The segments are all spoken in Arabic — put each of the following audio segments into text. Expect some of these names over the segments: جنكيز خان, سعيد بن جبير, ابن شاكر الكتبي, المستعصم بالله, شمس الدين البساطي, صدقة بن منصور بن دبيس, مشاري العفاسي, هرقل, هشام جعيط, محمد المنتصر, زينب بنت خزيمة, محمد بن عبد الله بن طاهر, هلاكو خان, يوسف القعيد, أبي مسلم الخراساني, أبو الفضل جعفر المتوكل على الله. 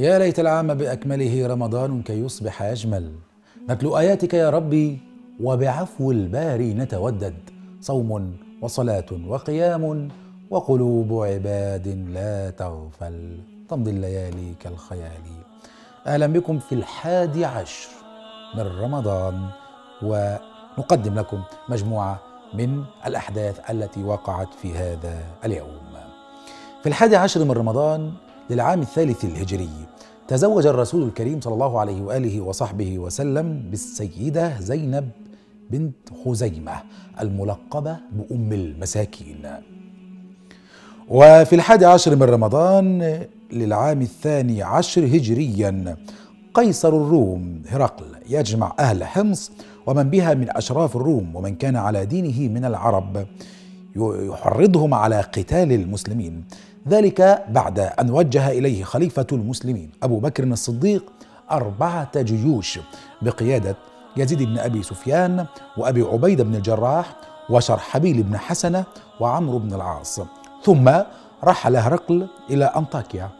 يا ليت العام بأكمله رمضان كي يصبح أجمل، نتلو آياتك يا ربي وبعفو الباري نتودد، صوم وصلاة وقيام وقلوب عباد لا تغفل، تمضي الليالي كالخيالي. أهلا بكم في 11 من رمضان، ونقدم لكم مجموعة من الأحداث التي وقعت في هذا اليوم. في 11 من رمضان للعام 3 الهجري تزوج الرسول الكريم صلى الله عليه وآله وصحبه وسلم بالسيدة زينب بنت خزيمة الملقبة بأم المساكين. وفي 11 من رمضان للعام 12 هجريا قيصر الروم هرقل يجمع أهل حمص ومن بها من أشراف الروم ومن كان على دينه من العرب يحرضهم على قتال المسلمين، ذلك بعد أن وجه إليه خليفة المسلمين أبو بكر الصديق 4 جيوش بقيادة يزيد بن أبي سفيان وأبي عبيدة بن الجراح وشرحبيل بن حسنة وعمرو بن العاص، ثم رحل هرقل إلى أنطاكيا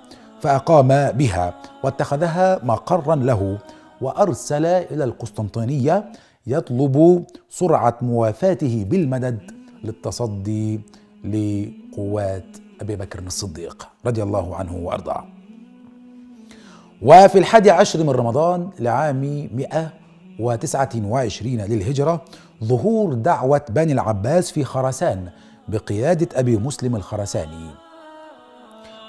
فأقام بها واتخذها مقرا له، وأرسل إلى القسطنطينية يطلب سرعة موافاته بالمدد للتصدي لقوات أبي بكر الصديق رضي الله عنه وأرضاه. وفي 11 من رمضان لعام 129 للهجرة ظهور دعوة بني العباس في خراسان بقيادة أبي مسلم الخراساني.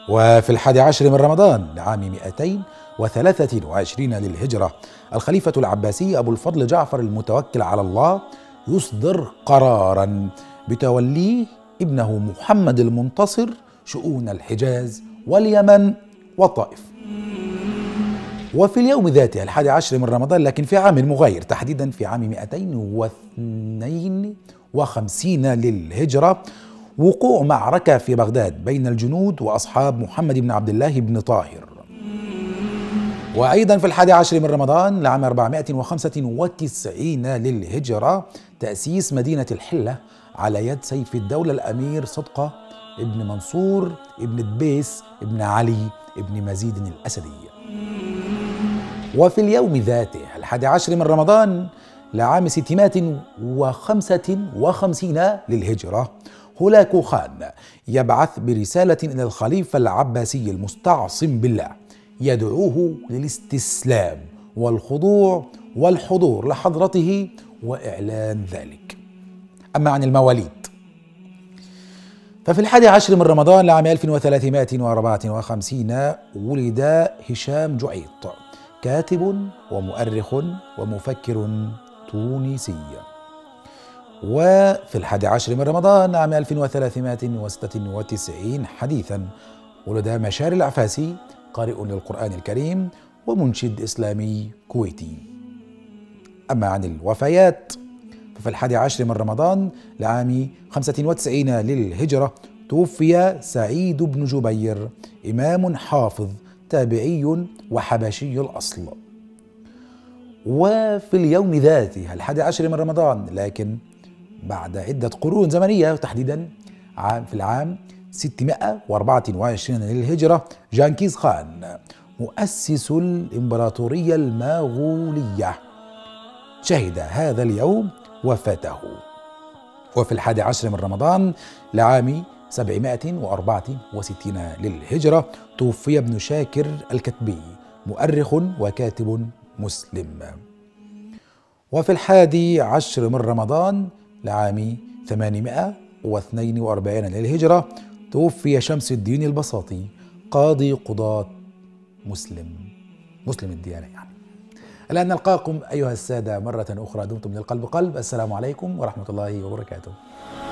وفي 11 من رمضان لعام 223 للهجرة الخليفة العباسي أبو الفضل جعفر المتوكل على الله يصدر قرارا بتوليه ابنه محمد المنتصر شؤون الحجاز واليمن والطائف. وفي اليوم ذاته 11 من رمضان لكن في عام مغاير، تحديدا في عام 252 للهجرة وقوع معركة في بغداد بين الجنود وأصحاب محمد بن عبد الله بن طاهر. وأيضا في 11 من رمضان لعام 495 للهجرة تأسيس مدينة الحلة على يد سيف الدولة الأمير صدقة بن منصور بن دبيس بن علي بن مزيد الأسدية. وفي اليوم ذاته 11 من رمضان لعام 655 للهجرة هلاكو خان يبعث برسالة إلى الخليفة العباسي المستعصم بالله يدعوه للاستسلام والخضوع والحضور لحضرته وإعلان ذلك. أما عن المواليد ففي 11 من رمضان لعام 1354 ولد هشام جعيط كاتب ومؤرخ ومفكر تونسي. وفي 11 من رمضان عام 1396 حديثا ولد مشاري العفاسي قارئ للقرآن الكريم ومنشد إسلامي كويتي. أما عن الوفيات ففي 11 من رمضان لعام 95 للهجرة توفي سعيد بن جبير إمام حافظ تابعي وحبشي الأصل. وفي اليوم ذاته 11 من رمضان لكن بعد عدة قرون زمنية، تحديدا في العام 624 للهجرة جنكيز خان مؤسس الإمبراطورية المغولية شهد هذا اليوم وفاته. وفي 11 من رمضان لعام 764 للهجرة توفي ابن شاكر الكتبي مؤرخ وكاتب مسلم. وفي 11 من رمضان لعام 842 للهجرة توفي شمس الدين البساطي قاضي قضاة مسلم الديانة يعني. الآن نلقاكم أيها السادة مرة أخرى، دمتم من القلب قلب. السلام عليكم ورحمة الله وبركاته.